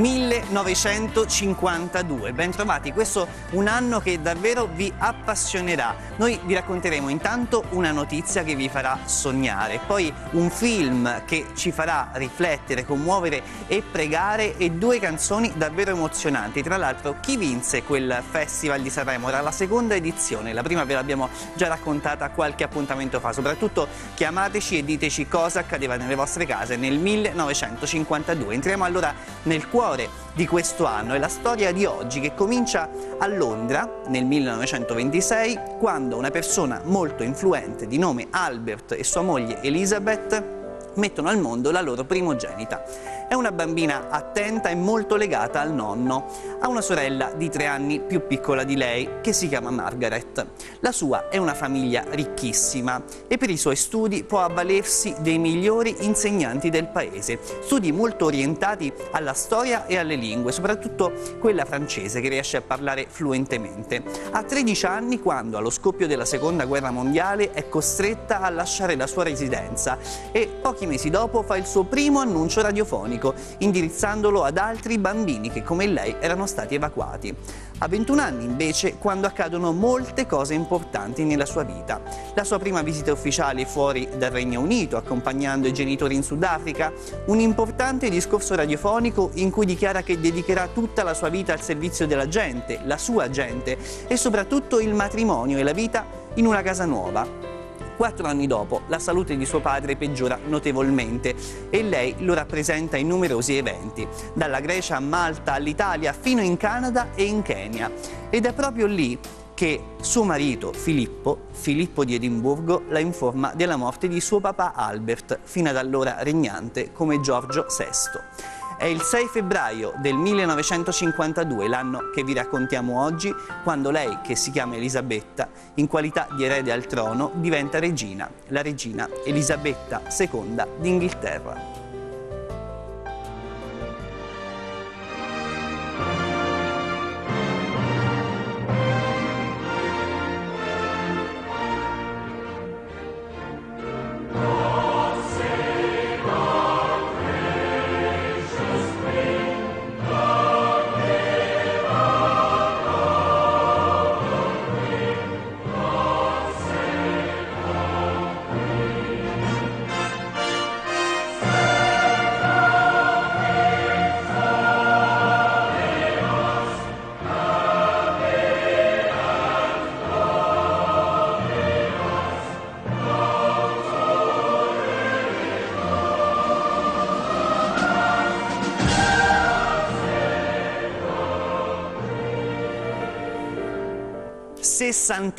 1952. Bentrovati, questo è un anno che davvero vi appassionerà. Noi vi racconteremo intanto una notizia che vi farà sognare, poi un film che ci farà riflettere, commuovere e pregare, e due canzoni davvero emozionanti. Tra l'altro, chi vinse quel Festival di Sanremo? Era la seconda edizione, la prima ve l'abbiamo già raccontata qualche appuntamento fa. Soprattutto chiamateci e diteci cosa accadeva nelle vostre case nel 1952. Entriamo allora nel cuore di questo anno, è la storia di oggi che comincia a Londra nel 1926, quando una persona molto influente di nome Albert e sua moglie Elisabeth mettono al mondo la loro primogenita. È una bambina attenta e molto legata al nonno. Ha una sorella di 3 anni più piccola di lei che si chiama Margaret. La sua è una famiglia ricchissima e per i suoi studi può avvalersi dei migliori insegnanti del paese. Studi molto orientati alla storia e alle lingue, soprattutto quella francese che riesce a parlare fluentemente. Ha 13 anni quando, allo scoppio della Seconda Guerra Mondiale, è costretta a lasciare la sua residenza e pochi mesi dopo fa il suo primo annuncio radiofonico, indirizzandolo ad altri bambini che come lei erano stati evacuati. A 21 anni invece, quando accadono molte cose importanti nella sua vita, la sua prima visita ufficiale fuori dal Regno Unito, accompagnando i genitori in Sudafrica, un importante discorso radiofonico in cui dichiara che dedicherà tutta la sua vita al servizio della gente, la sua gente, e soprattutto il matrimonio e la vita in una casa nuova. 4 anni dopo, la salute di suo padre peggiora notevolmente e lei lo rappresenta in numerosi eventi, dalla Grecia a Malta all'Italia fino in Canada e in Kenya. Ed è proprio lì che suo marito Filippo di Edimburgo, la informa della morte di suo papà Albert, fino ad allora regnante come Giorgio VI. È il 6 febbraio del 1952, l'anno che vi raccontiamo oggi, quando lei, che si chiama Elisabetta, in qualità di erede al trono, diventa regina, la regina Elisabetta II d'Inghilterra.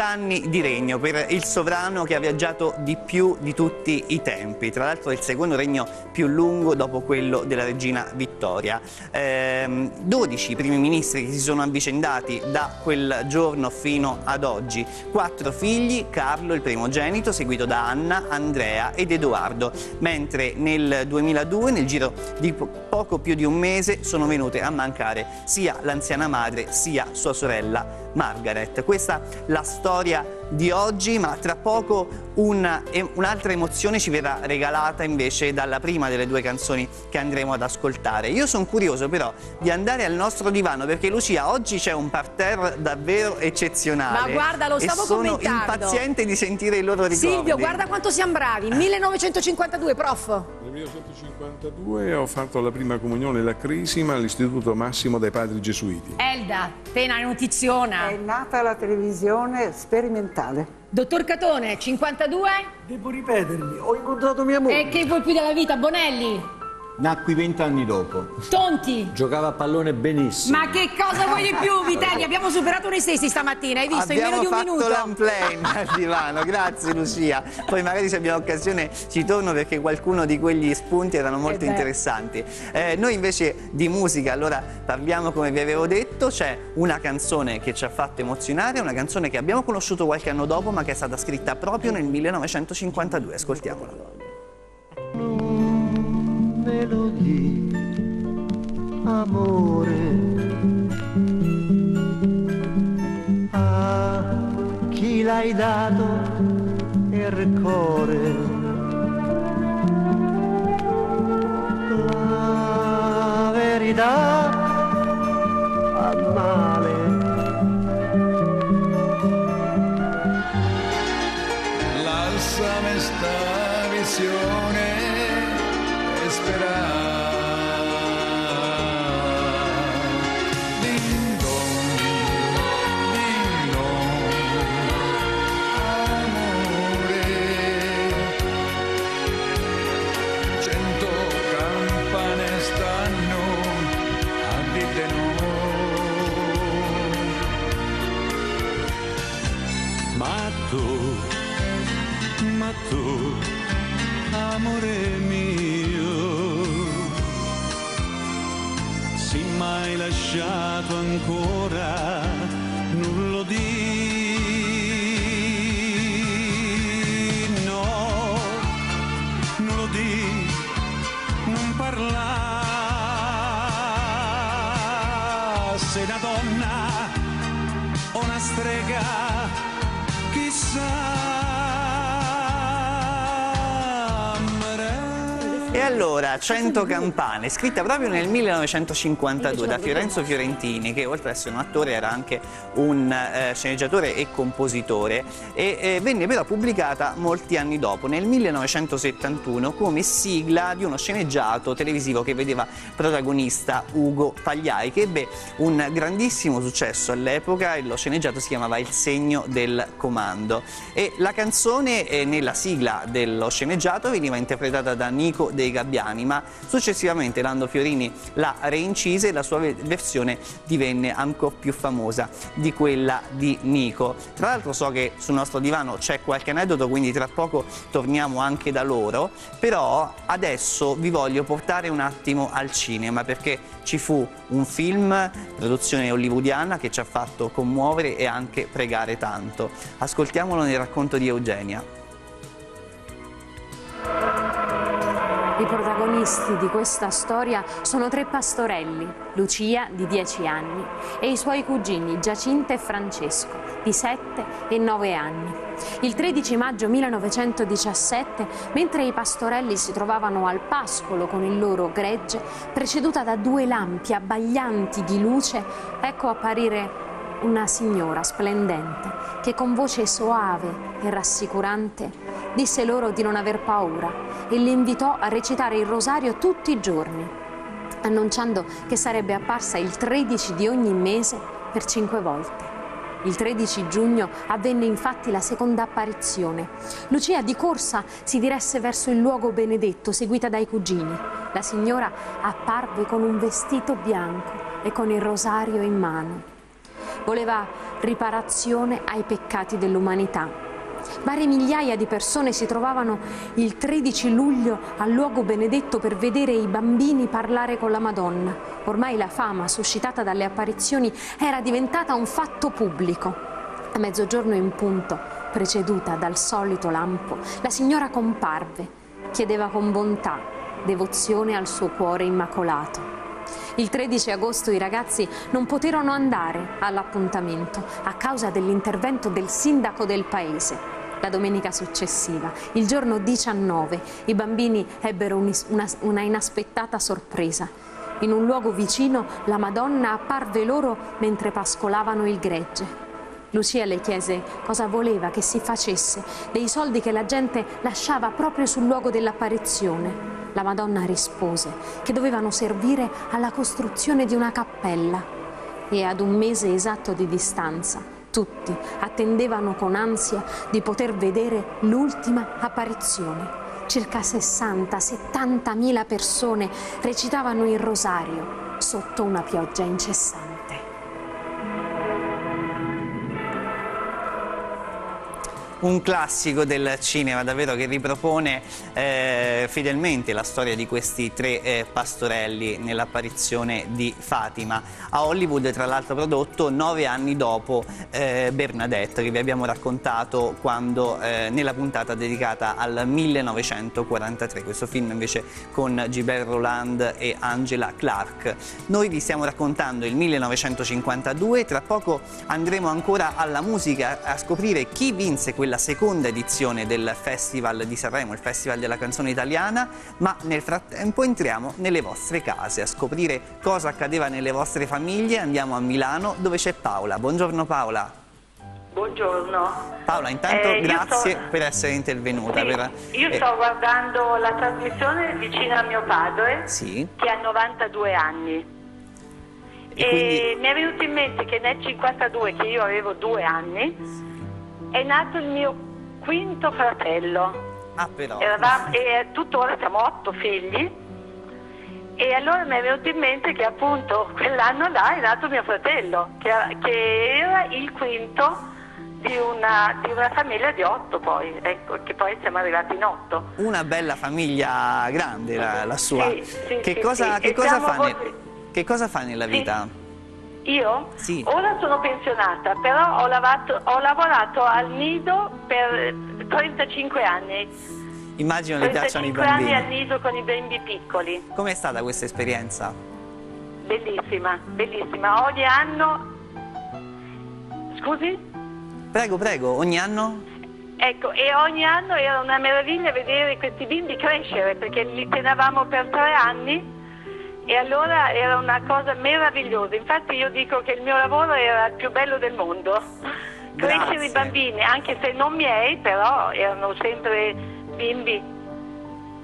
Anni di regno per il sovrano che ha viaggiato di più di tutti i tempi, tra l'altro è il secondo regno più lungo dopo quello della regina Vittoria. 12 primi ministri che si sono avvicendati da quel giorno fino ad oggi, 4 figli, Carlo il primogenito, seguito da Anna, Andrea ed Edoardo, mentre nel 2002, nel giro di poco più di un mese, sono venute a mancare sia l'anziana madre sia sua sorella Margaret. Questa la storia di oggi, ma tra poco un'altra emozione ci verrà regalata invece dalla prima delle due canzoni che andremo ad ascoltare. Io sono curioso però di andare al nostro divano, perché Lucia, oggi c'è un parterre davvero eccezionale. Ma guarda, lo stavo commentando. Sono impaziente di sentire i loro ricordi. Silvio, guarda quanto siamo bravi. 1952, prof. Nel 1952 ho fatto la prima comunione, la crisima, all'Istituto Massimo dei Padri Gesuiti. Elda, pena notiziona. È nata la televisione sperimentale. Dottor Catone, 52? Devo ripetermi, ho incontrato mia moglie. E che vuoi più della vita, Bonelli? Nacqui 20 anni dopo. Tonti? Giocava a pallone benissimo. Ma che cosa vuoi di più, Vitelli? Abbiamo superato noi stessi stamattina, hai visto? Abbiamo in meno di un minuto. Abbiamo fatto l'unplane al divano, grazie Lucia. Poi magari se abbiamo occasione ci torno, perché qualcuno di quegli spunti erano molto interessanti. Noi invece di musica, allora parliamo come vi avevo detto. C'è una canzone che ci ha fatto emozionare, una canzone che abbiamo conosciuto qualche anno dopo ma che è stata scritta proprio nel 1952. Ascoltiamola. Melodie, amore, a chi l'hai dato il cuore, la verità ma tu, amore mio, sì, mai lasciato ancora, nullo di, no, nullo di, non parla, sei una donna o una strega, chissà. E allora, Cento campane, scritta proprio nel 1952 da Fiorenzo Fiorentini, che oltre ad essere un attore era anche un sceneggiatore e compositore, e venne però pubblicata molti anni dopo, nel 1971, come sigla di uno sceneggiato televisivo che vedeva protagonista Ugo Pagliai, che ebbe un grandissimo successo all'epoca. Lo sceneggiato si chiamava Il segno del comando, e la canzone nella sigla dello sceneggiato veniva interpretata da Nico dei Gabbiani, ma successivamente Lando Fiorini la reincise e la sua versione divenne ancora più famosa di quella di Nico. Tra l'altro so che sul nostro divano c'è qualche aneddoto, quindi tra poco torniamo anche da loro, però adesso vi voglio portare un attimo al cinema, perché ci fu un film, produzione hollywoodiana, che ci ha fatto commuovere e anche pregare tanto. Ascoltiamolo nel racconto di Eugenia. I protagonisti di questa storia sono tre pastorelli, Lucia di 10 anni e i suoi cugini Giacinta e Francesco di 7 e 9 anni. Il 13 maggio 1917, mentre i pastorelli si trovavano al pascolo con il loro gregge, preceduta da due lampi abbaglianti di luce, ecco apparire una signora splendente che con voce soave e rassicurante disse loro di non aver paura e li invitò a recitare il rosario tutti i giorni, annunciando che sarebbe apparsa il 13 di ogni mese per 5 volte. Il 13 giugno avvenne infatti la seconda apparizione. Lucia di corsa si diresse verso il luogo benedetto, seguita dai cugini. La signora apparve con un vestito bianco e con il rosario in mano. Voleva riparazione ai peccati dell'umanità. Varie migliaia di persone si trovavano il 13 luglio al luogo benedetto per vedere i bambini parlare con la Madonna. Ormai la fama suscitata dalle apparizioni era diventata un fatto pubblico. A mezzogiorno in punto, preceduta dal solito lampo, la signora comparve, chiedeva con bontà devozione al suo cuore immacolato. Il 13 agosto i ragazzi non poterono andare all'appuntamento a causa dell'intervento del sindaco del paese. La domenica successiva, il giorno 19, i bambini ebbero una inaspettata sorpresa. In un luogo vicino la Madonna apparve loro mentre pascolavano il gregge. Lucia le chiese cosa voleva che si facesse dei soldi che la gente lasciava proprio sul luogo dell'apparizione. La Madonna rispose che dovevano servire alla costruzione di una cappella, e ad un mese esatto di distanza tutti attendevano con ansia di poter vedere l'ultima apparizione. Circa 60-70 mila persone recitavano il rosario sotto una pioggia incessante. Un classico del cinema davvero, che ripropone fedelmente la storia di questi tre pastorelli nell'apparizione di Fatima. A Hollywood tra l'altro prodotto 9 anni dopo Bernadette, che vi abbiamo raccontato quando, nella puntata dedicata al 1943, questo film invece con Gilbert Roland e Angela Clark. Noi vi stiamo raccontando il 1952, tra poco andremo ancora alla musica a scoprire chi vinse quella seconda edizione del Festival di Sanremo, il Festival della canzone italiana, ma nel frattempo entriamo nelle vostre case a scoprire cosa accadeva nelle vostre famiglie. Andiamo a Milano dove c'è Paola. Buongiorno Paola. Buongiorno. Paola, intanto grazie per essere intervenuta. Sì, io sto guardando la trasmissione vicino a mio padre, sì, che ha 92 anni. E quindi mi è venuto in mente che nel 52, che io avevo 2 anni, sì, è nato il mio quinto fratello. Ah, però. E tuttora siamo 8 figli. E allora mi è venuto in mente che appunto quell'anno là è nato mio fratello, che era il quinto Di una famiglia di 8 poi, ecco, che poi siamo arrivati in 8. Una bella famiglia grande la sua. Sì, che cosa fa nella vita? Sì. Io? Sì. Ora sono pensionata, però ho lavorato al nido per 35 anni. Immagino le piacciono i bambini. 35 anni al nido con i bimbi piccoli. Com'è stata questa esperienza? Bellissima, bellissima. Ogni anno... Scusi? Prego, prego, ogni anno? Ecco, e ogni anno era una meraviglia vedere questi bimbi crescere, perché li tenevamo per 3 anni e allora era una cosa meravigliosa. Infatti io dico che il mio lavoro era il più bello del mondo. Grazie. Crescere i bambini, anche se non miei, però erano sempre bimbi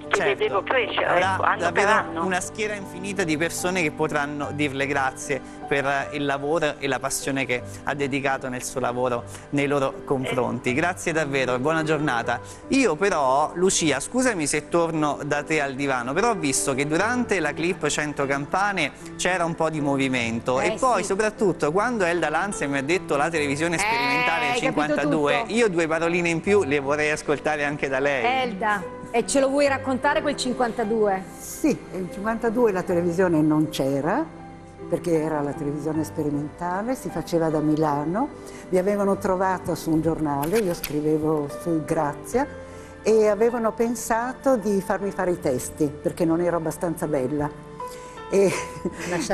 che vedevo crescere, ecco, anno per anno. Una schiera infinita di persone che potranno dirle grazie per il lavoro e la passione che ha dedicato nel suo lavoro nei loro confronti. Grazie davvero e buona giornata. Io però, Lucia, scusami se torno da te al divano, però ho visto che durante la clip 100 campane c'era un po' di movimento e poi soprattutto quando Elda Lanza mi ha detto la televisione sperimentale 52, io 2 paroline in più le vorrei ascoltare anche da lei. Elda, e ce lo vuoi raccontare quel 52? Sì, nel 52 la televisione non c'era, perché era la televisione sperimentale, si faceva da Milano, mi avevano trovato su un giornale, io scrivevo su Grazia, e avevano pensato di farmi fare i testi, perché non ero abbastanza bella. E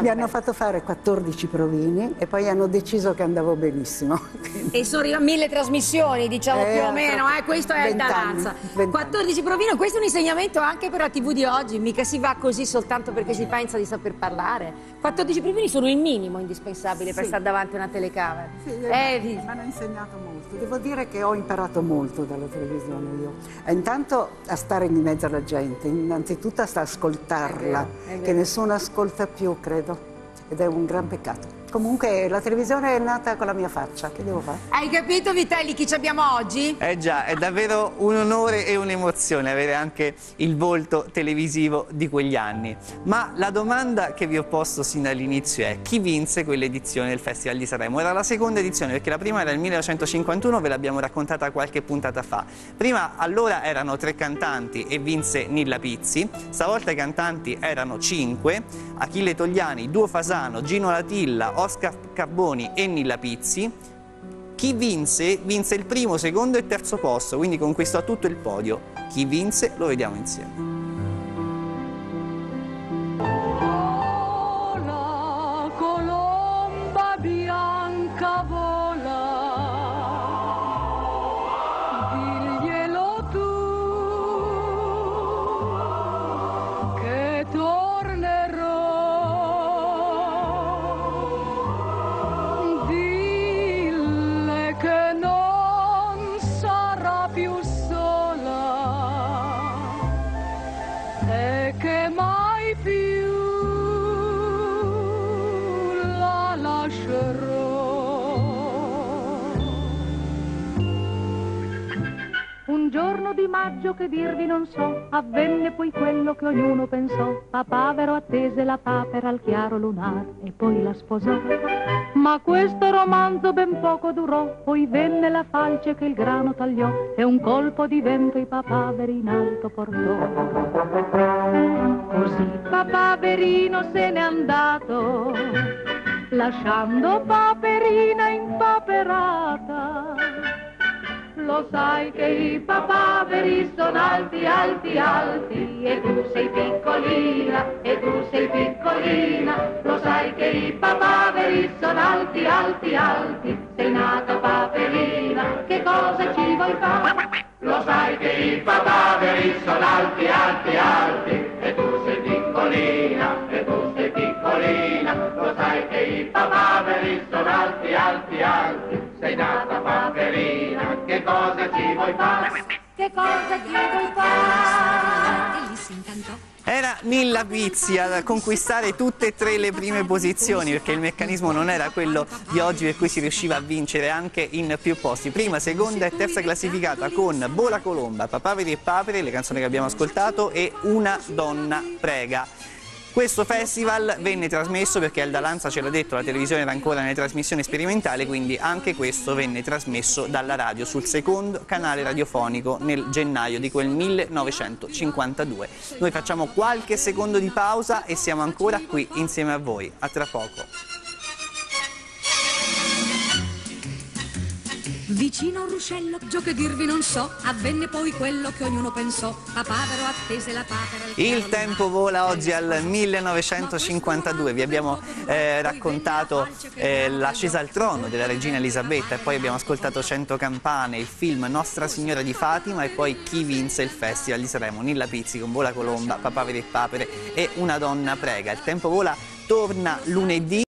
mi hanno fatto fare 14 provini e poi hanno deciso che andavo benissimo. E sono arrivate 1000 trasmissioni, diciamo, più o meno, questo è Elda Lanza. 14 provini, questo è un insegnamento anche per la TV di oggi, mica si va così soltanto perché si pensa di saper parlare. 14 provini sono il minimo indispensabile per stare davanti a una telecamera. Sì, mi hanno insegnato molto, devo dire che ho imparato molto dalla televisione io. Intanto a stare in mezzo alla gente, innanzitutto a ascoltarla, che nessuno ascolta più, credo, ed è un gran peccato. Comunque la televisione è nata con la mia faccia, che devo fare? Hai capito, Vitelli, chi ci abbiamo oggi? Eh già, è davvero un onore e un'emozione avere anche il volto televisivo di quegli anni. Ma la domanda che vi ho posto sin dall'inizio è: chi vinse quell'edizione del Festival di Sanremo? Era la seconda edizione, perché la prima era il 1951, ve l'abbiamo raccontata qualche puntata fa. Prima, allora, erano 3 cantanti e vinse Nilla Pizzi. Stavolta i cantanti erano 5, Achille Togliani, Duo Fasano, Gino Latilla, Oscar Carboni e Nilla Pizzi. Chi vinse? Vinse il primo, secondo e terzo posto, quindi conquistò tutto il podio. Chi vinse? Lo vediamo insieme. Vola, colomba bianca, vola, diglielo tu che tornerò. Un giorno di maggio, che dirvi non so, avvenne poi quello che ognuno pensò. Papavero attese la papera al chiaro lunar e poi la sposò. Ma questo romanzo ben poco durò, poi venne la falce che il grano tagliò e un colpo di vento i papaveri in alto portò. Così papaverino se n'è andato, lasciando paperina impaperata. Lo sai che i papaveri sono alti, alti, alti, e tu sei piccolina, e tu sei piccolina. Lo sai che i papaveri sono alti, alti, alti, sei nata paperina, che cosa ci vuoi fare? Lo sai che i papaveri sono alti, alti, alti, e tu sei piccolina, e tu sei piccolina. Lo sai che i papaveri sono alti, alti, alti, sei nata paperina, che cosa ci vuoi fare? Che cosa ci vuoi fare? E lì si incantò. Era Nilla Pizzi a conquistare tutte e 3 le prime posizioni, perché il meccanismo non era quello di oggi per cui si riusciva a vincere anche in più posti. Prima, seconda e terza classificata con Vola Colomba, Papaveri e Papere, le canzoni che abbiamo ascoltato, e Una donna prega. Questo festival venne trasmesso perché Elda Lanza ce l'ha detto, la televisione era ancora nelle trasmissioni sperimentali, quindi anche questo venne trasmesso dalla radio sul secondo canale radiofonico nel gennaio di quel 1952. Noi facciamo qualche secondo di pausa e siamo ancora qui insieme a voi. A tra poco. Vicino a un ruscello, gio che dirvi non so, avvenne poi quello che ognuno pensò, papavero attese la papera. Il tempo vola oggi al 1952, vi abbiamo raccontato l'ascesa al trono della regina Elisabetta e poi abbiamo ascoltato Cento campane, il film Nostra Signora di Fatima e poi Chi vinse il Festival di Sanremo, Nilla Pizzi con Vola Colomba, Papaveri e Papere e Una donna prega. Il tempo vola torna lunedì.